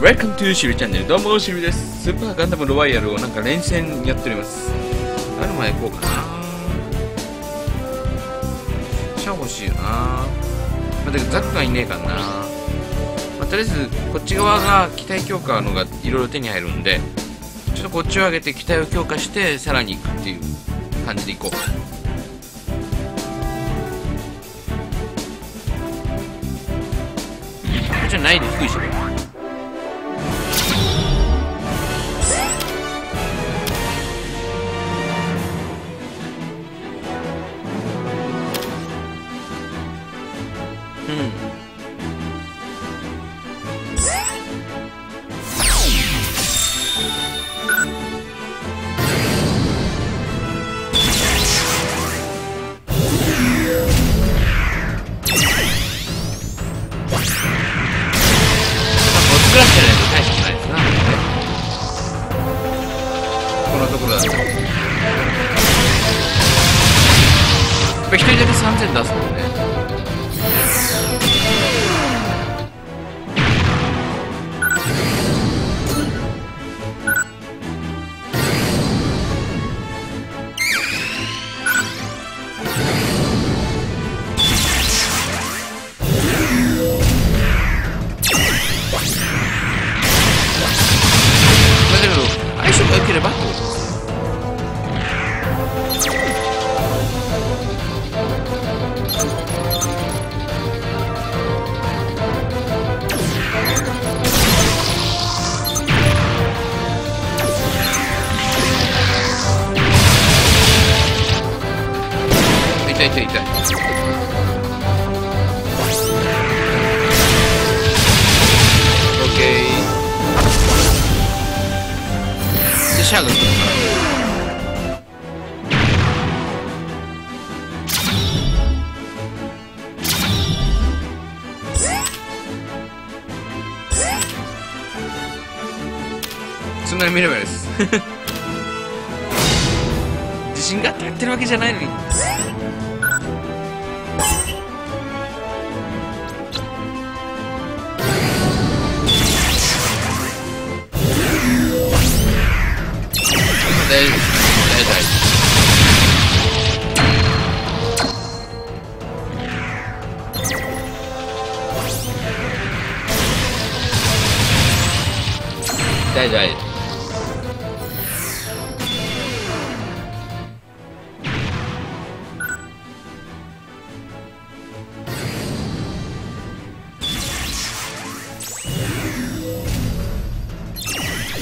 Welcome to しびチャンネル。どうもしびです。スーパーガンダムロワイヤルをなんか連戦やっております。ある前行こうかな。シャア欲しいよな。まあ、だけどザックがいねえからな。とりあえずこっち側が機体強化のがいろいろ手に入るんで、ちょっとこっちを上げて機体を強化してさらに行くっていう感じで行こう。じゃないで低いしょ。一人だけ3000出すもんね。だけど相性が良ければってことです。シャアが来るからそんなに見ればいいです自信があってやってるわけじゃないのに。大丈夫。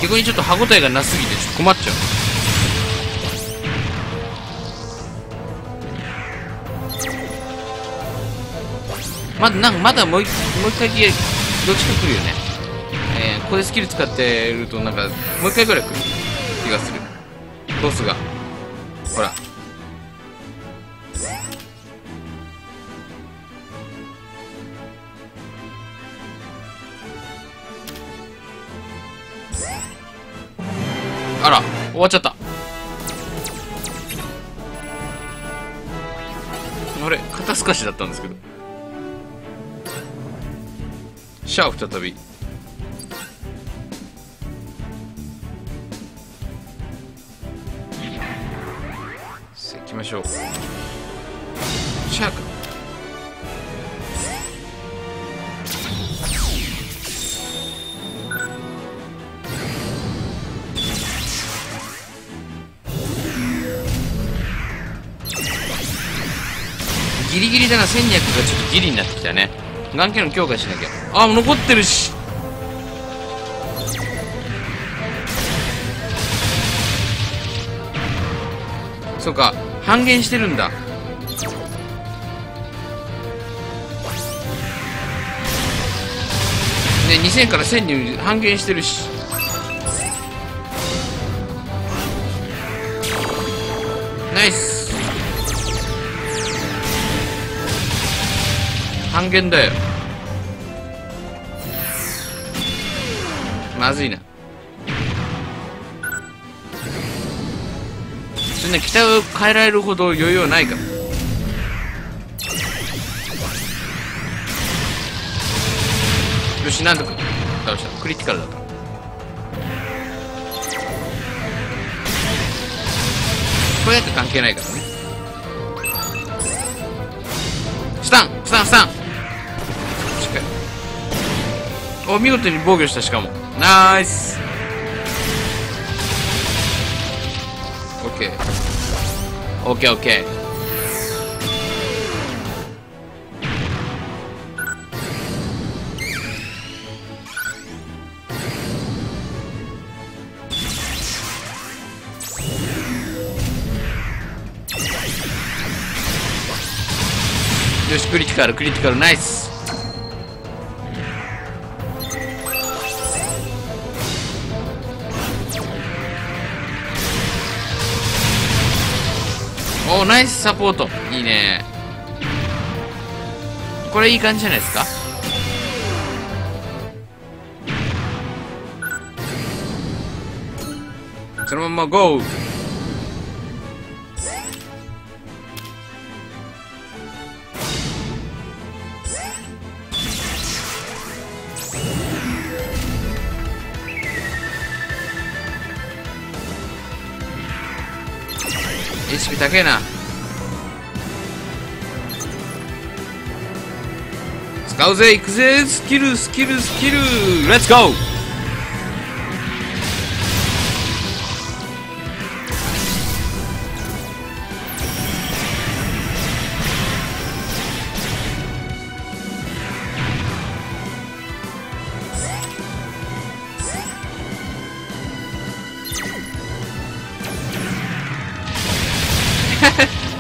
逆にちょっと歯応えがなすぎてちょっと困っちゃう。まだもう一回どっちか来るよね。ここでスキル使ってるとなんかもう一回ぐらい来る気がする。ボスがほらあら終わっちゃった。あれ肩透かしだったんですけど。シャア再び。さあ行きましょう。シャアか。ギリギリだな。1200がちょっとギリになってきたね。眼鏡の強化しなきゃ。あ、残ってるし。そうか、半減してるんだ。ね、2000から1000に半減してるし。ナイス。半減だよ。まずいな。そんな機体を変えられるほど余裕はないから。よし、なんとか倒した。クリティカルだった。これだって関係ないからね。スタンしっかり。お、見事に防御した。しかもナイス。オッケーオッケーオッケー。よし、クリティカルナイス。おー、ナイスサポート。いいね。これいい感じじゃないですか。そのままゴー。HP 高えな。使うぜ、いくぜ、スキルレッツゴー。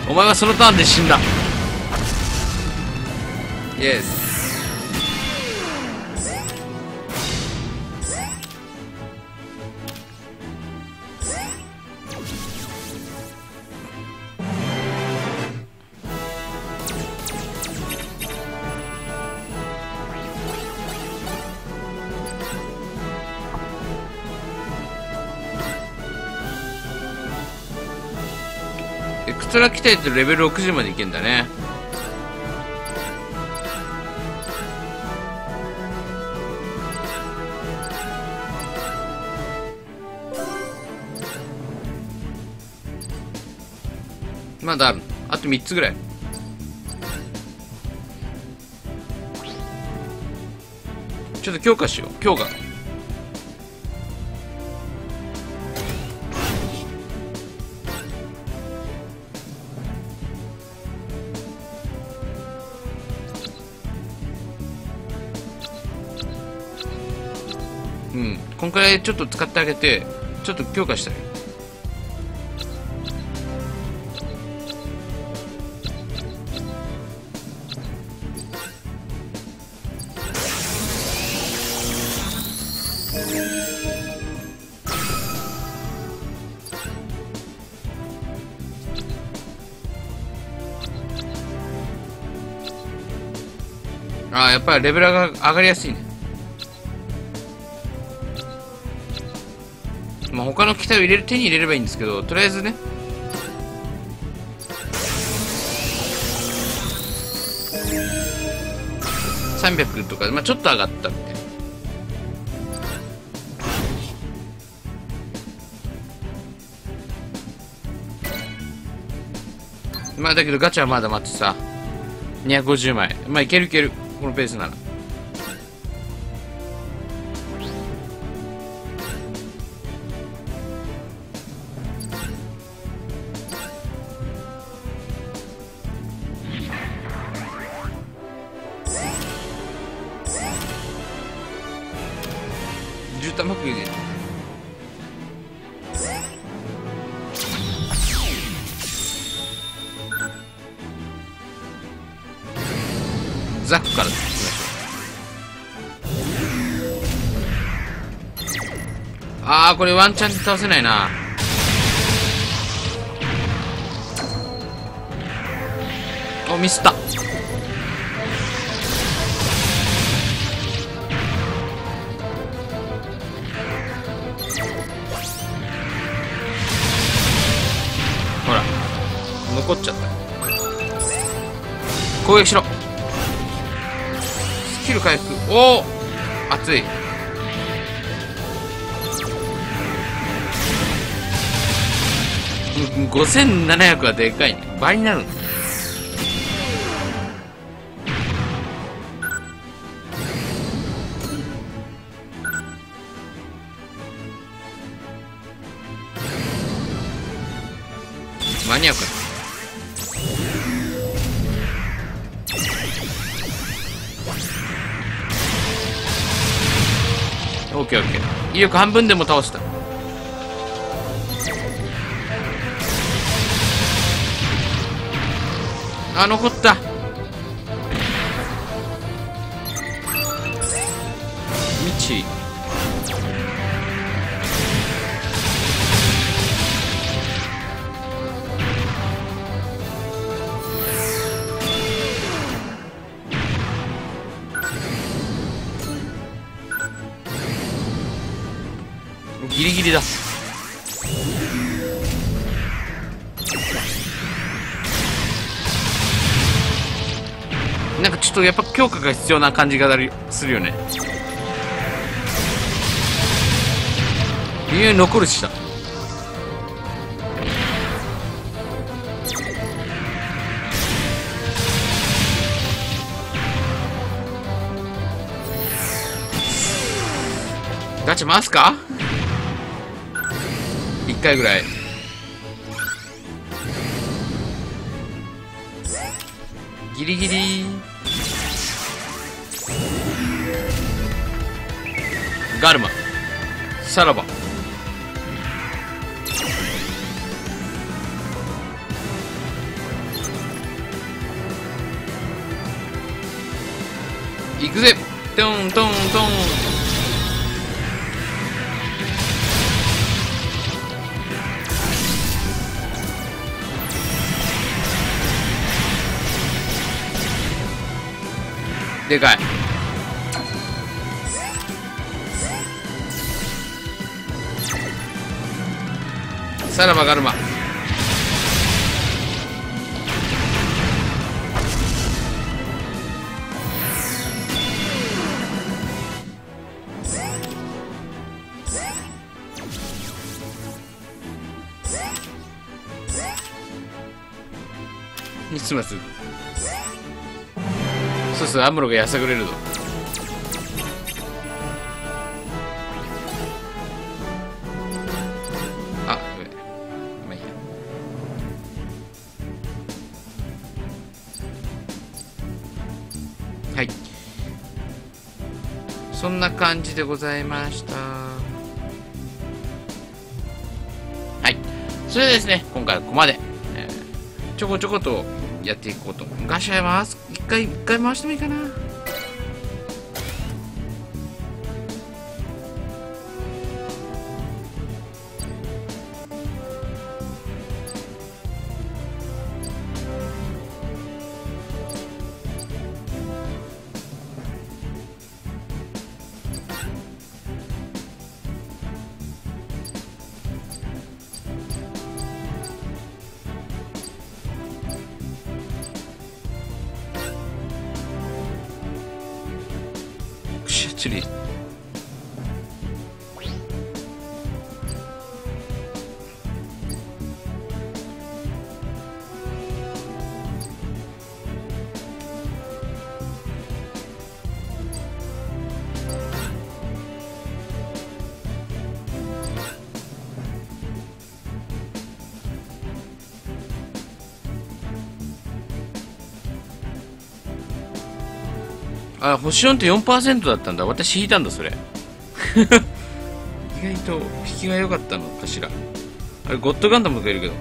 お前はそのターンで死んだ。イエス。エクストラ鍛えてレベル60までいけんだね。まだあと3つぐらい。ちょっと強化しよう。強化こんくらいちょっと使ってあげて、ちょっと強化したい。ああ、やっぱりレベルが上がりやすいね。まあ、他の機体を手に入れればいいんですけど、とりあえずね。300とか、まあ、ちょっと上がったみたいな。まあだけどガチャはまだ待ってさ、250枚。まあいける、このペースなら。弾くね。ザックからああ、これワンチャンで倒せないな。お、ミスった。残っちゃった。攻撃しろ。スキル回復。おお、熱い。5700はでかいね。倍になるんだ。間に合うか。オッケーオッケー。威力半分でも倒した。あ、残った。未知。ギリギリだ。なんかちょっとやっぱ強化が必要な感じがするよね。理由残るしだ。ガチ回すか1回ぐらい。ギリギリ。ガルマさらばいくぜ。トントントン。でかい。さらばガルマ。すみません。そうそう、アムロがやさぐれるぞ。はい、そんな感じでございました。はい、それでですね、今回はここまで、ちょこちょことやっていこうと思う。ガシャ回す。一回回してもいいかな。あ、星4って 4% だったんだ。私引いたんだそれ意外と引きが良かったのかしら。あれゴッドガンダムがいるけど、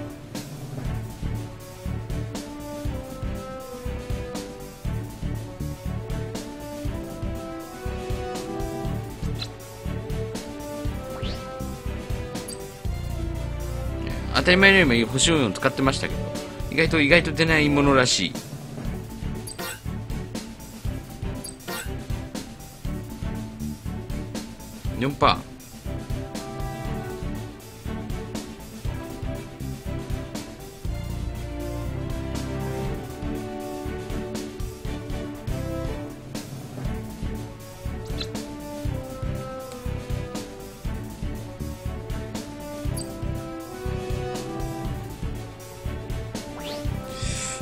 当たり前のように星4を使ってましたけど、意外と出ないものらしい。4%。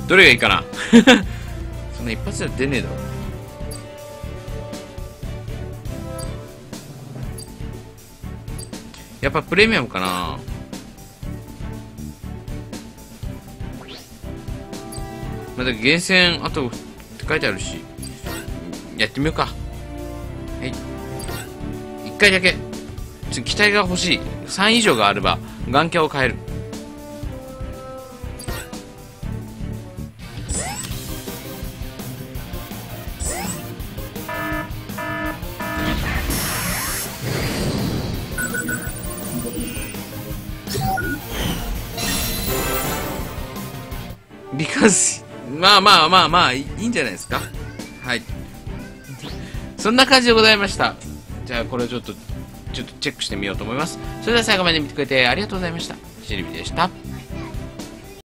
どれがいいかなそんな一発じゃ出ねえだろ。やっぱプレミアムかな。まだ厳選あとって書いてあるし、やってみようか。はい、1回だけ機体が欲しい。3以上があれば眼鏡を変える。理科士、まあまあまあまあいいんじゃないですか。はいそんな感じでございました。じゃあこれをちょっとチェックしてみようと思います。それでは最後まで見てくれてありがとうございました。シルビでした。